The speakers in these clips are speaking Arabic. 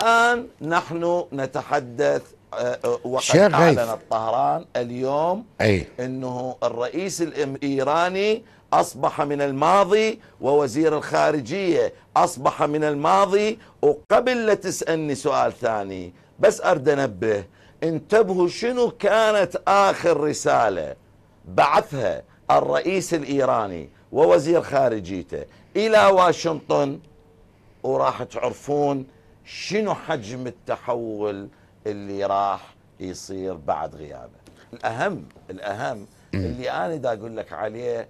الآن نحن نتحدث وقد أعلنت طهران اليوم أنه الرئيس الإيراني أصبح من الماضي ووزير الخارجية أصبح من الماضي. وقبل لا تسألني سؤال ثاني بس أرد أنبه، انتبهوا شنو كانت آخر رسالة بعثها الرئيس الإيراني ووزير خارجيته إلى واشنطن، وراح تعرفون شنو حجم التحول اللي راح يصير بعد غيابه. الأهم اللي أنا دا أقول لك عليه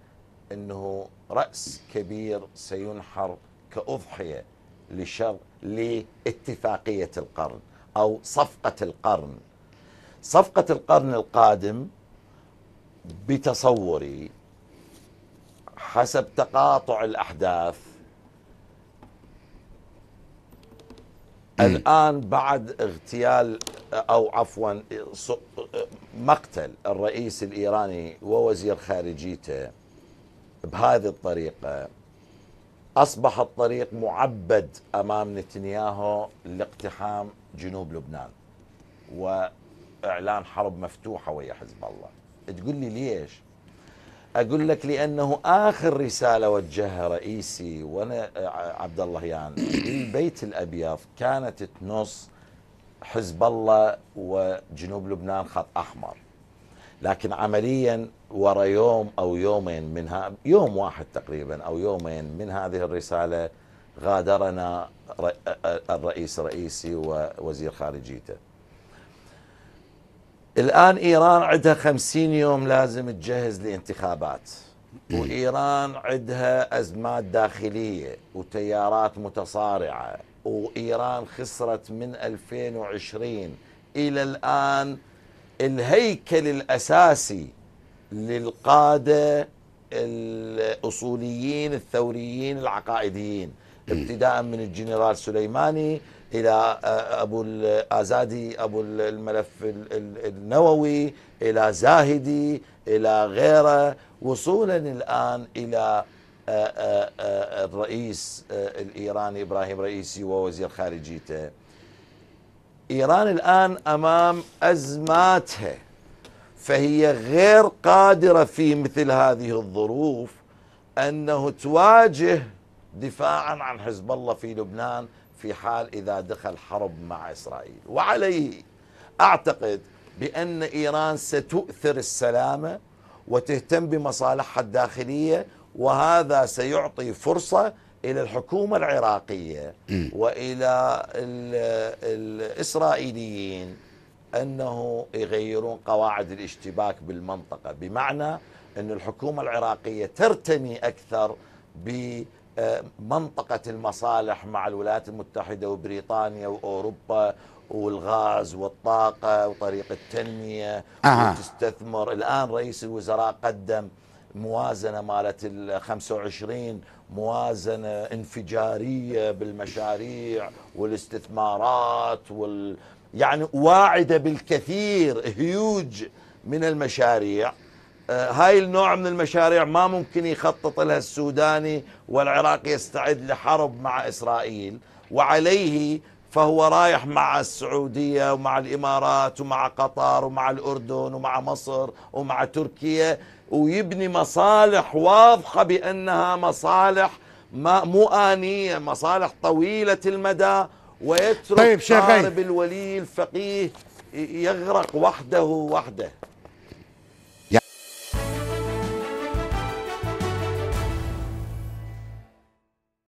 أنه رأس كبير سينحر كأضحية لشر لاتفاقية القرن أو صفقة القرن. صفقة القرن القادم بتصوري حسب تقاطع الأحداث الآن بعد اغتيال أو عفوا مقتل الرئيس الإيراني ووزير خارجيته بهذه الطريقة، أصبح الطريق معبد أمام نتنياهو لاقتحام جنوب لبنان وإعلان حرب مفتوحة ويا حزب الله. تقول لي ليش؟ أقول لك لأنه آخر رسالة وجهها رئيسي وأنا عبداللهيان البيت الأبيض كانت تنص حزب الله وجنوب لبنان خط أحمر، لكن عمليا ورا يوم أو يومين منها، يوم واحد تقريبا أو يومين من هذه الرسالة، غادرنا الرئيس رئيسي ووزير خارجيته. الآن إيران عندها 50 يوم لازم تجهز لانتخابات، وإيران عندها أزمات داخلية وتيارات متصارعة، وإيران خسرت من 2020 إلى الآن الهيكل الأساسي للقادة الأصوليين الثوريين العقائديين، ابتداء من الجنرال سليماني إلى أبو الأزادي أبو الملف النووي إلى زاهدي إلى غيره، وصولا الآن إلى الرئيس الإيراني إبراهيم رئيسي ووزير خارجيته. إيران الآن أمام أزماتها، فهي غير قادرة في مثل هذه الظروف أنه تواجه دفاعا عن حزب الله في لبنان في حال إذا دخل حرب مع إسرائيل. وعليه أعتقد بأن إيران ستؤثر السلامة وتهتم بمصالحها الداخلية، وهذا سيعطي فرصة إلى الحكومة العراقية وإلى الإسرائيليين أنه يغيرون قواعد الاشتباك بالمنطقة، بمعنى أن الحكومة العراقية ترتمي أكثر ب منطقة المصالح مع الولايات المتحدة وبريطانيا وأوروبا والغاز والطاقة وطريق التنمية وتستثمر. الآن رئيس الوزراء قدم موازنة مالت ال25 موازنة انفجارية بالمشاريع والاستثمارات يعني واعدة بالكثير هيوج من المشاريع. هاي النوع من المشاريع ما ممكن يخطط لها السوداني والعراق يستعد لحرب مع إسرائيل، وعليه فهو رايح مع السعودية ومع الإمارات ومع قطر ومع الأردن ومع مصر ومع تركيا، ويبني مصالح واضحة بأنها مصالح مو آنية، مصالح طويلة المدى، ويترك طالب الولي الفقيه يغرق وحده